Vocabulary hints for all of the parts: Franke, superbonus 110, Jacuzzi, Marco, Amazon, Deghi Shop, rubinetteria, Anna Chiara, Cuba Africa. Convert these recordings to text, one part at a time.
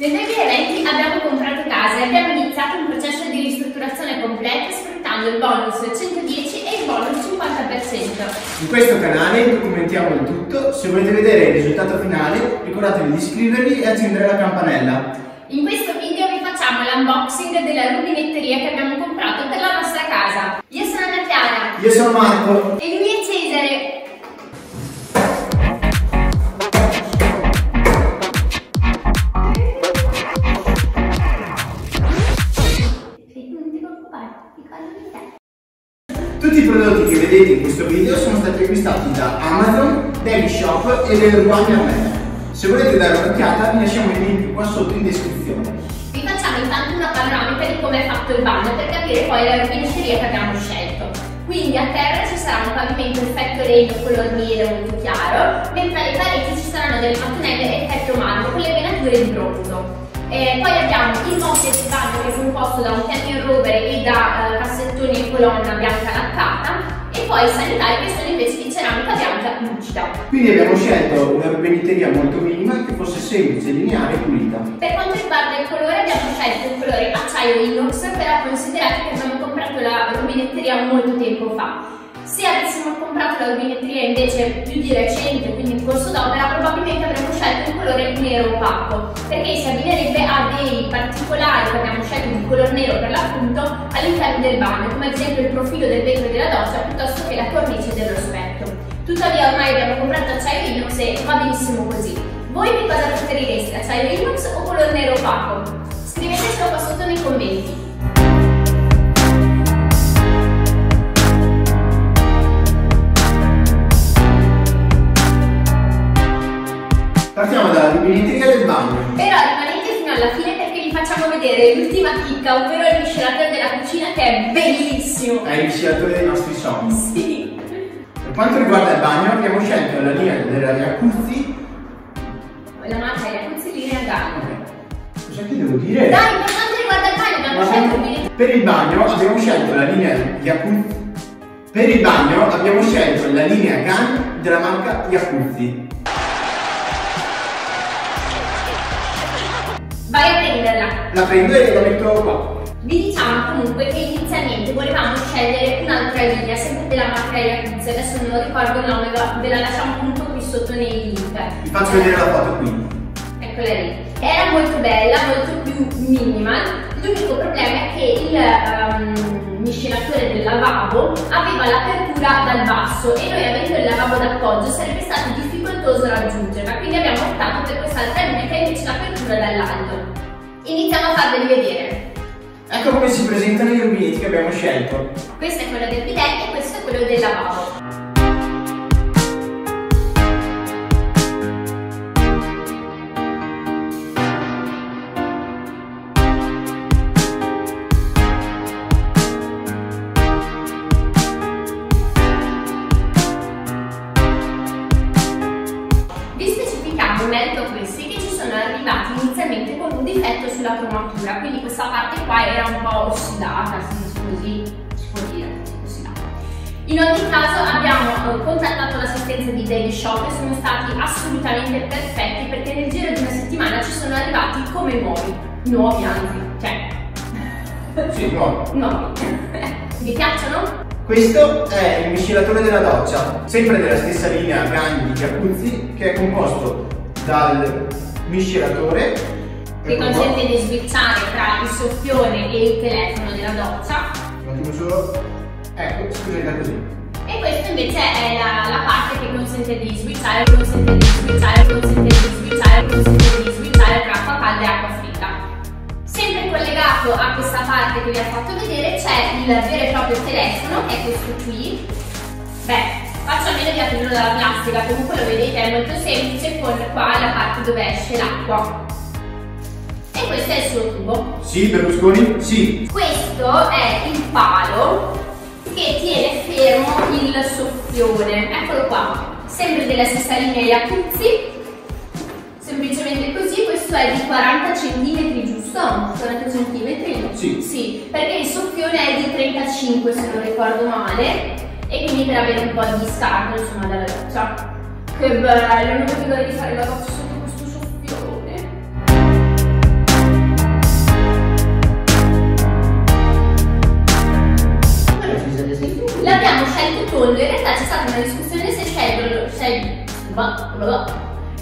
Nel 2020 abbiamo comprato casa e abbiamo iniziato un processo di ristrutturazione completa sfruttando il bonus 110 e il bonus 50%. In questo canale documentiamo il tutto, se volete vedere il risultato finale ricordatevi di iscrivervi e accendere la campanella. In questo video vi facciamo l'unboxing della rubinetteria che abbiamo comprato per la nostra casa. Io sono Anna Chiara. Io sono Marco. E lui è Cesare. Tutti i prodotti che vedete in questo video sono stati acquistati da Amazon, Deghi Shop e le uguali a me. Se volete dare un'occhiata vi lasciamo i link qua sotto in descrizione. Vi facciamo intanto una panoramica di come è fatto il bagno per capire poi la rubinetteria che abbiamo scelto. Quindi a terra ci sarà un pavimento effetto legno color nero molto chiaro, mentre alle pareti ci saranno delle mattonelle effetto marmo con le venature in bronzo. Poi abbiamo il mobile del bagno che è composto da un piano in rovere e da cassettoni in colonna bianca laccata e poi i sanitari che sono invece in ceramica bianca lucida. Quindi abbiamo scelto una rubinetteria molto minima che fosse semplice, lineare e pulita. Per quanto riguarda il colore abbiamo scelto un colore acciaio inox, però considerate che abbiamo comprato la rubinetteria molto tempo fa. Se avessimo comprato la rubinetteria invece più di recente, quindi in corso d'opera, probabilmente avremmo scelto un colore nero opaco, perché si avvicinerebbe a dei particolari che abbiamo scelto di color nero per l'appunto all'interno del bagno, come ad esempio il profilo del vetro della doccia piuttosto che la cornice dello specchio. Tuttavia ormai abbiamo comprato acciaio inox e va benissimo così. Voi che cosa preferireste, acciaio inox o color nero opaco? Scrivetelo qua sotto nei commenti. Partiamo dalla rubinetteria del bagno. Però rimanete fino alla fine perché vi facciamo vedere l'ultima chicca, ovvero il miscelatore della cucina che è bellissimo. È il miscelatore dei nostri sogni. Sì. Per quanto riguarda il bagno abbiamo scelto la linea della Jacuzzi. La marca è Jacuzzi linea Gallo. Okay. Cosa ti devo dire? Dai, per quanto riguarda il bagno abbiamo scelto il bagno. Per il bagno abbiamo scelto la linea Jacuzzi. Per il bagno abbiamo scelto la linea GAN della marca Jacuzzi. Vai a prenderla. La prendo e la metto qua. Vi diciamo comunque che inizialmente volevamo scegliere un'altra linea, sempre della marca Jacuzzi, adesso non lo ricordo il nome, ve la lasciamo appunto qui sotto nei link. Vi faccio vedere la foto qui. Eccola lì. Era molto bella, molto più minimal. L'unico problema è che il miscelatore del lavabo aveva l'apertura dal basso e noi avendo il lavabo d'appoggio sarebbe stato difficoltoso raggiungerla, quindi abbiamo optato per quest'altra linea che è invece l'apertura dall'alto. Iniziamo a farveli vedere. Ecco come si presentano i rubinetti che abbiamo scelto. Questo è quello del bidet e questo è quello del lavabo. Vi specificavo in merito a questi che ci sono arrivati inizialmente con un difetto sulla cromatura, quindi questa parte qua era un po' ossidata, così si può dire, ossidata. In ogni caso abbiamo contattato l'assistenza di Deghi Shop e sono stati assolutamente perfetti perché nel giro di una settimana ci sono arrivati come nuovi, anzi, cioè... Sì, nuovi. No. Vi piacciono? Questo è il miscelatore della doccia, sempre della stessa linea Gagni di Jacuzzi, che è composto dal miscelatore che consente di switchare tra il soffione e il telefono della doccia. Un attimo solo, ecco, scusate così. E questo invece è la parte che consente di switchare, tra acqua calda e acqua fritta. Sempre collegato a questa parte che vi ho fatto vedere c'è il vero e proprio telefono, che è questo qui. Beh, faccio a meno di aprirlo dalla plastica, comunque lo vedete è molto semplice con qua la parte dove esce l'acqua. E questo è il suo tubo. Sì, Berlusconi? Sì. Questo è il palo che tiene fermo il soffione. Eccolo qua, sempre della stessa linea Jacuzzi. Semplicemente così, questo è di 40 cm giusto? 40 cm? Sì. Sì, perché il soffione è di 35 se non ricordo male e quindi per avere un po' di scarto insomma dalla doccia. Che bello, non vedo l'ora di fare la doccia sotto questo soffione.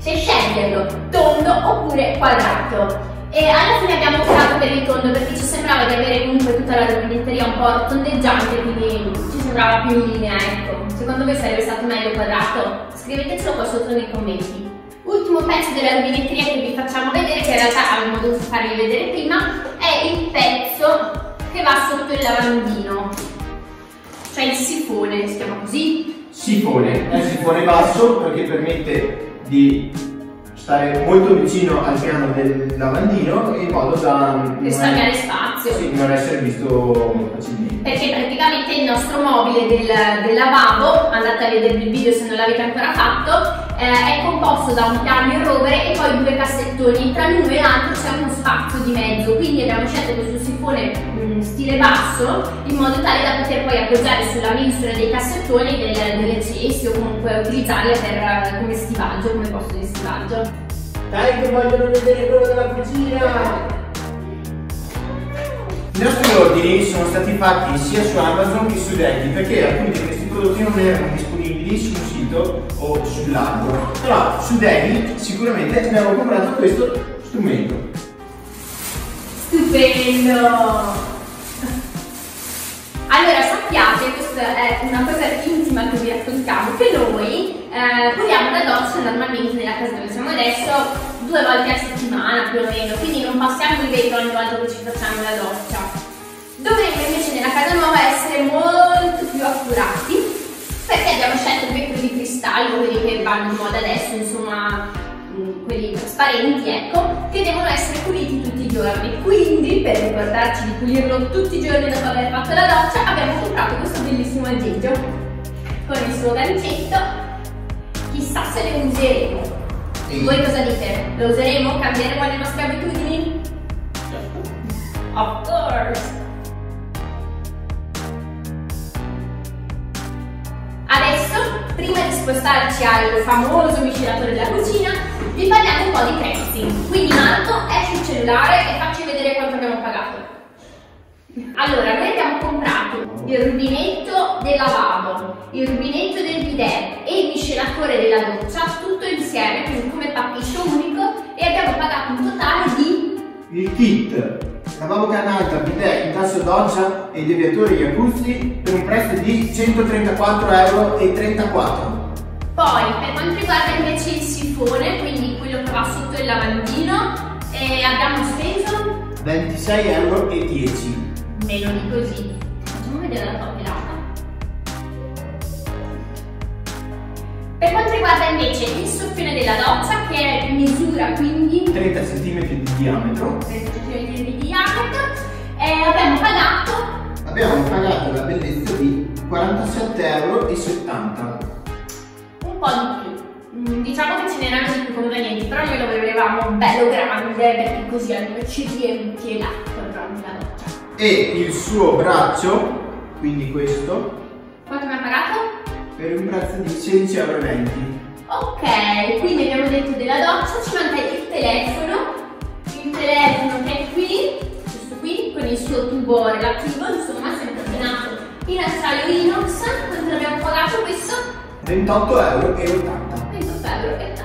se sceglierlo tondo oppure quadrato. E alla fine abbiamo optato per il tondo perché ci sembrava di avere comunque tutta la rubinetteria un po' tondeggiante, quindi ci sembrava più in linea, ecco. Secondo voi sarebbe stato meglio quadrato? Scrivetecelo qua sotto nei commenti. Ultimo pezzo della rubinetteria che vi facciamo vedere, che in realtà avevamo dovuto farvi vedere prima, è il pezzo che va sotto il lavandino, cioè il sifone, si chiama così? Sifone, è un sifone basso perché permette di stare molto vicino al piano del lavandino in modo da risparmiare spazio, sì, non essere visto facilmente, perché praticamente il nostro mobile del lavabo, andate a vedere il video se non l'avete ancora fatto, è composto da un piano in rovere e poi due cassettoni, tra l'uno e l'altro c'è uno spazio di mezzo, quindi abbiamo scelto questo sifone stile basso in modo tale da poter poi appoggiare sulla mensole dei cassettoni delle ceste o comunque utilizzarle per, come stivaggio, come posto di stivaggio. Dai che vogliono vedere quello della cucina! I nostri ordini sono stati fatti sia su Amazon che su Deghi, perché alcuni di questi prodotti non erano disponibili sul sito o sull'app, però su Deghi sicuramente abbiamo comprato questo strumento. Stupendo! Allora sappiate, questa è una cosa intima che vi raccontiamo, che noi puliamo la doccia normalmente nella casa dove siamo adesso 2 volte a settimana più o meno, quindi non passiamo il vetro ogni volta che ci facciamo la doccia. Dovremmo invece nella casa nuova essere molto più accurati, perché abbiamo scelto il vetro di cristallo, quelli che vanno in moda adesso, insomma quelli trasparenti, ecco, che devono essere puliti tutti i giorni. Quindi per ricordarci di pulirlo tutti i giorni dopo aver fatto la doccia abbiamo comprato questo bellissimo aggeggio con il suo gancetto, chissà se lo useremo. Sì. Voi cosa dite? Lo useremo? Cambieremo le nostre abitudini? Sì. Of course! Adesso, prima di spostarci al famoso miscelatore della cucina, vi parliamo un po' di prezzi. Quindi Marco, esci il cellulare e facci vedere quanto abbiamo pagato. Allora, noi abbiamo comprato il rubinetto del lavabo, il rubinetto del bidet e il miscelatore della doccia, tutto insieme, quindi come pacchetto unico, e abbiamo pagato un totale di... Il kit lavabo canalta, bidet, intasso doccia e deviatore Jacuzzi per un prezzo di 134,34 €. Poi per quanto riguarda invece il sifone, quindi quello che va sotto il lavandino, abbiamo speso 26,10 €. Meno di così. Facciamo vedere la tabellata. Per quanto riguarda invece il soffione della doccia, che è misura quindi 30 cm di diametro, 30 cm di diametro, abbiamo pagato la bellezza di 47,70 €. Di più, diciamo che ce n'erano di più convenienti, però noi lo volevamo bello grande perché così almeno ci riempie l'acqua durante la doccia. E il suo braccio, quindi questo, quanto mi ha pagato? Per un prezzo di 16,20 €. Ok, quindi abbiamo detto della doccia, ci manca il telefono che è qui, questo qui, con il suo tubo relativo, insomma, sempre ordinato in acciaio inox. Quanto abbiamo pagato questo? 28,80 €. 28,80 €.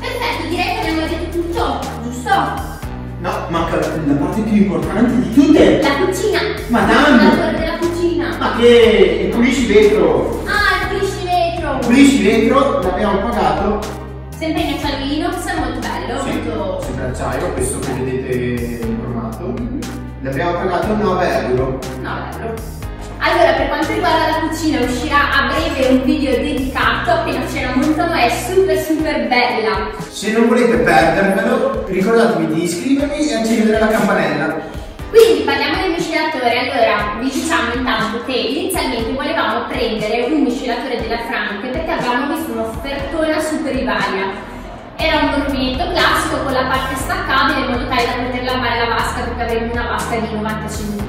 Perfetto, direi che abbiamo detto tutto, giusto? No, manca la parte più importante di tutte. La cucina. Ma dammi! Della cucina. Ma che pulisci vetro. Ah, il pulisci vetro. Pulisci vetro, l'abbiamo pagato. Sempre in acciaio inox, molto bello. Sì, molto... Sempre acciaio, questo che vedete informato. L'abbiamo pagato 9 €. 9 €. Allora, per quanto riguarda la cucina, uscirà a breve un video dedicato appena cena montano, è super super bella. Se non volete perdervelo, ricordatevi di iscrivervi e accendere la campanella. Quindi parliamo del miscelatore. Allora, vi diciamo intanto che inizialmente volevamo prendere un miscelatore della Franke perché avevamo visto un'offertona super rivalia. Era un rubinetto classico con la parte staccabile in modo tale da poter lavare la vasca, perché avremmo una vasca di 90 cm.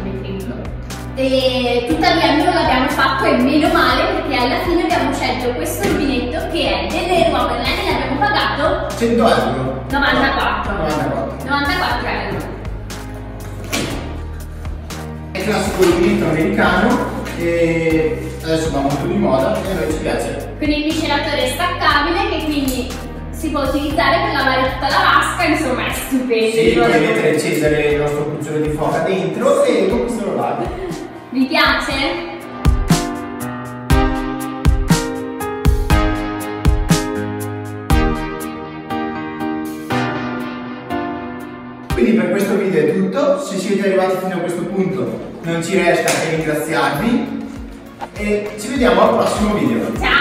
E tuttavia non l'abbiamo fatto e meno male, perché alla fine abbiamo scelto questo rubinetto che è delle uova online e l'abbiamo pagato 100 €. 94 €. È il classico rubinetto americano che adesso va molto di moda e a noi ci piace. con il miscelatore staccabile che quindi si può utilizzare per lavare tutta la vasca, insomma è stupendo. Sì, puoi mettere il cesare, il nostro cucciolo di foca dentro e dopo se lo lavi. Vi piace? Quindi per questo video è tutto, se siete arrivati fino a questo punto non ci resta che ringraziarvi e ci vediamo al prossimo video. Ciao!